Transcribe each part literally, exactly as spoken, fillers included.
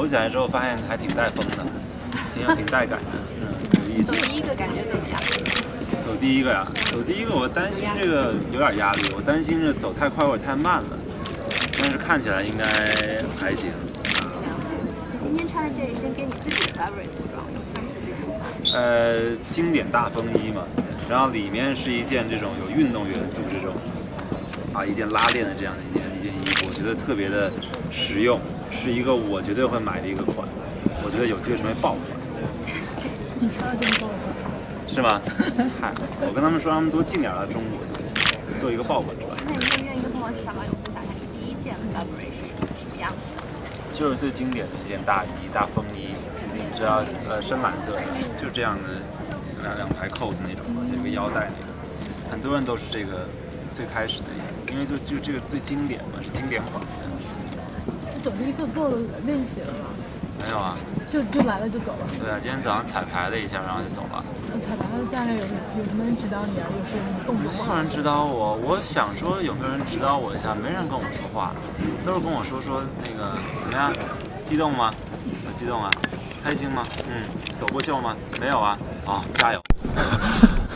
走起来之后发现还挺带风的，挺挺带感的，嗯，有意思。走第一个感觉怎么样？走第一个呀、啊，走第一个我担心这个有点压力，我担心这走太快或者太慢了，但是看起来应该还行。今天穿的这一身跟你自己的 Burberry 服装有相似之处吗？呃，经典大风衣嘛，然后里面是一件这种有运动元素这种。 啊，一件拉链的这样的一件一件衣服，我觉得特别的实用，是一个我绝对会买的一个款，我觉得有机会成为爆款。你穿的真爆款。是吗？嗨，我跟他们说，他们多进点到中国去，做一个爆款出来。那你愿不愿意跟我少有分享一下你第一件 Burberry 是什么样子？就是最经典的一件大衣，大风衣，你知道，呃，深蓝色的，就这样的两两排扣子那种，有个腰带那个，很多人都是这个。 最开始的，因为就就这个最经典嘛，是经典款。你走第一次做了练习了吗？没有啊。就就来了就走了。对啊，今天早上彩排了一下，然后就走了。彩排了大概有有什么人指导你啊？有什么动作？没有人指导我，我想说有没有人指导我一下，没人跟我说话，都是跟我说说那个怎么样，激动吗？我激动啊，开心吗？嗯，走过秀吗？没有啊，好、哦，加油。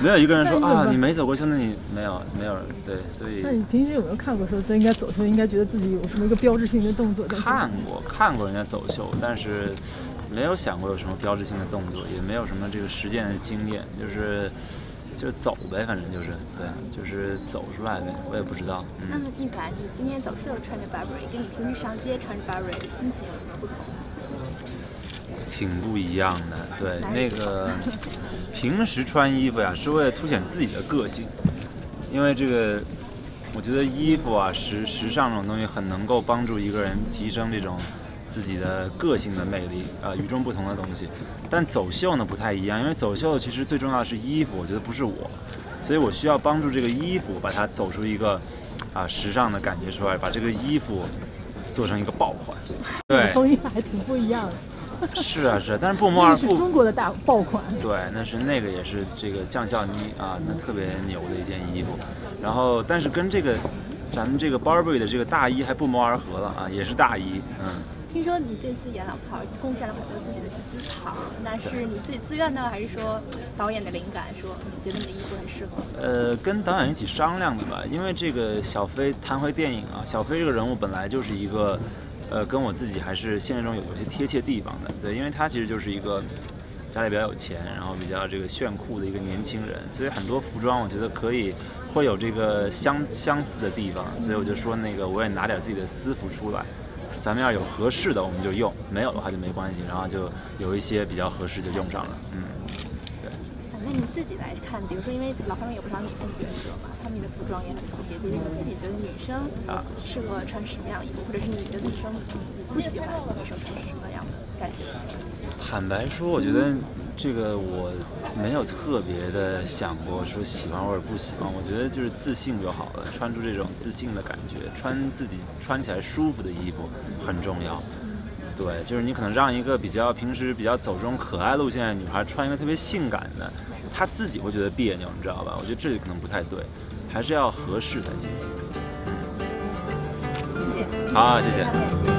没有一个人说啊，你没走过秀，那你没有没有对，所以。那你平时有没有看过说他应该走秀，应该觉得自己有什么一个标志性的动作？看过看过人家走秀，但是没有想过有什么标志性的动作，也没有什么这个实践的经验，就是就走呗，反正就是对，就是走出来呗，我也不知道。嗯、那么一凡，你今天走秀穿着 Burberry， 跟你平时上街穿着 Burberry 心情有什么不同？ 挺不一样的，对，那个平时穿衣服呀、啊，是为了凸显自己的个性，因为这个，我觉得衣服啊，时时尚这种东西很能够帮助一个人提升这种自己的个性的魅力，呃，与众不同的东西。但走秀呢不太一样，因为走秀其实最重要的是衣服，我觉得不是我，所以我需要帮助这个衣服把它走出一个啊、呃、时尚的感觉出来，把这个衣服做成一个爆款。对，风衣还挺不一样的。 是啊是啊，但是不谋而合。是中国的大爆款。对，那是那个也是这个将校呢啊，那特别牛的一件衣服。然后，但是跟这个咱们这个 Burberry 的这个大衣还不谋而合了啊，也是大衣。嗯。听说你这次演老炮儿贡献了很多自己的思考，那是你自己自愿的，还是说导演的灵感说你觉得你的衣服很适合？呃，跟导演一起商量的吧，因为这个小飞谈回电影啊，小飞这个人物本来就是一个。 呃，跟我自己还是现实中有有些贴切地方的，对，因为他其实就是一个家里比较有钱，然后比较这个炫酷的一个年轻人，所以很多服装我觉得可以会有这个相相似的地方，所以我就说那个我也拿点自己的私服出来，咱们要有合适的我们就用，没有的话就没关系，然后就有一些比较合适就用上了，嗯，对。那你自己来看，比如说因为老方面有不少女性角色嘛。 他们的服装也很特别，就是你自己觉得女生啊适合穿什么样的衣服，或者是你觉得女生不喜欢女生穿什么样的感觉？坦白说，我觉得这个我没有特别的想过说喜欢或者不喜欢，我觉得就是自信就好了，穿出这种自信的感觉，穿自己穿起来舒服的衣服很重要。 对，就是你可能让一个比较平时比较走这种可爱路线的女孩穿一个特别性感的，她自己会觉得别扭，你知道吧？我觉得这可能不太对，还是要合适才行。嗯，谢谢。好，谢谢。